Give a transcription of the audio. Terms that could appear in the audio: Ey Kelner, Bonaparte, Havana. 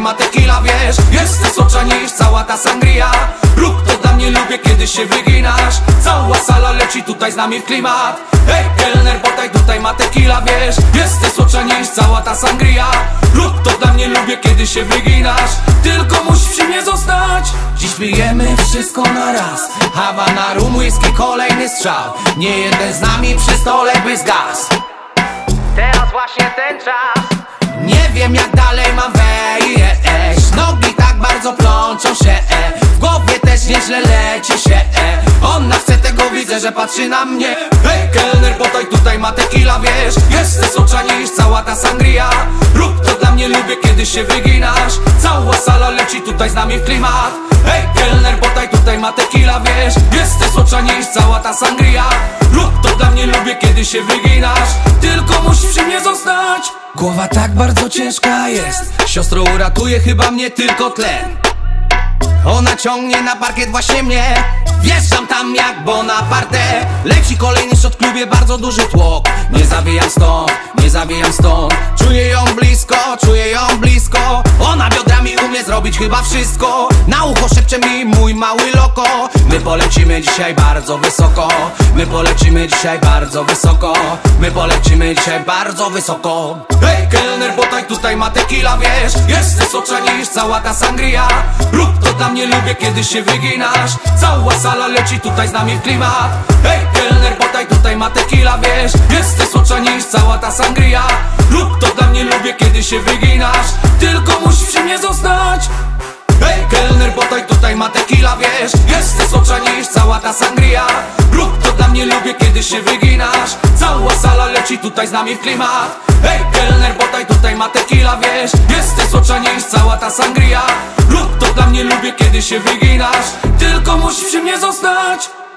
ma tequila, wiesz, jest słodka niż cała ta sangria. Rób to dla mnie, lubię kiedy się wyginasz. Cała sala leci tutaj z nami w klimat. Ej kelner, podaj tutaj ma tequila, wiesz, jest słodka niż cała ta sangria. Rób to dla mnie, lubię kiedy się wyginasz. Tylko musisz przy mnie zostać. Dziś pijemy wszystko na raz. Havana, rum, whisky, kolejny strzał. Nie jeden z nami przy stole bez gaz. Teraz właśnie ten czas. Nie wiem jak dalej mam wejść. Nogi tak bardzo plączą się. W głowie też nieźle leci się. Ona chce tego, widzę, że patrzy na mnie. Ej kelner, podaj tutaj ma tequila, wiesz, jest słodka niż cała ta sangria. Rób to dla mnie, lubię kiedy się wyginasz. Cała sala leci tutaj z nami w klimat. Ej kelner, podaj tutaj ma tequila, wiesz, jest słodka niż cała ta sangria. Rób to dla mnie, lubię kiedy się wyginasz. Tylko musisz przy mnie zostać. Głowa tak bardzo ciężka jest. Siostro, uratuje chyba mnie tylko tlen. Ona ciągnie na parkiet właśnie mnie. Wjeżdżam tam jak Bonaparte. Leci kolejny shot w klubie, bardzo duży tłok. Nie zawijam stąd, nie zawijam stąd. Czuję ją blisko, czuję ją blisko. Ona biodrami umie zrobić chyba wszystko. Na ucho szepcze mi mój mały loko. My polecimy dzisiaj bardzo wysoko. My polecimy dzisiaj bardzo wysoko. My polecimy dzisiaj bardzo wysoko. Ej kelner, podaj tutaj ma tequila, wiesz, jest słodka niż cała ta sangria. Rób to dla mnie, lubię kiedy się wyginasz. Cała sala leci tutaj z nami w klimat. Ej kelner, podaj tutaj ma tequila, wiesz, jest słodka niż cała ta sangria. Rób to dla mnie, lubię kiedy się wyginasz. Tylko musisz przy mnie zostać. Ej kelner, podaj tutaj ma tequila, wiesz, jest słodka niż cała ta sangria. Rób to dla mnie, lubię kiedy się wyginasz. Cała sala leci tutaj z nami w klimat. Ej kelner, podaj tutaj ma tequila, wiesz, jest słodka niż cała ta sangria. Rób to dla mnie, lubię kiedy się wyginasz. Tylko musisz przy mnie zostać.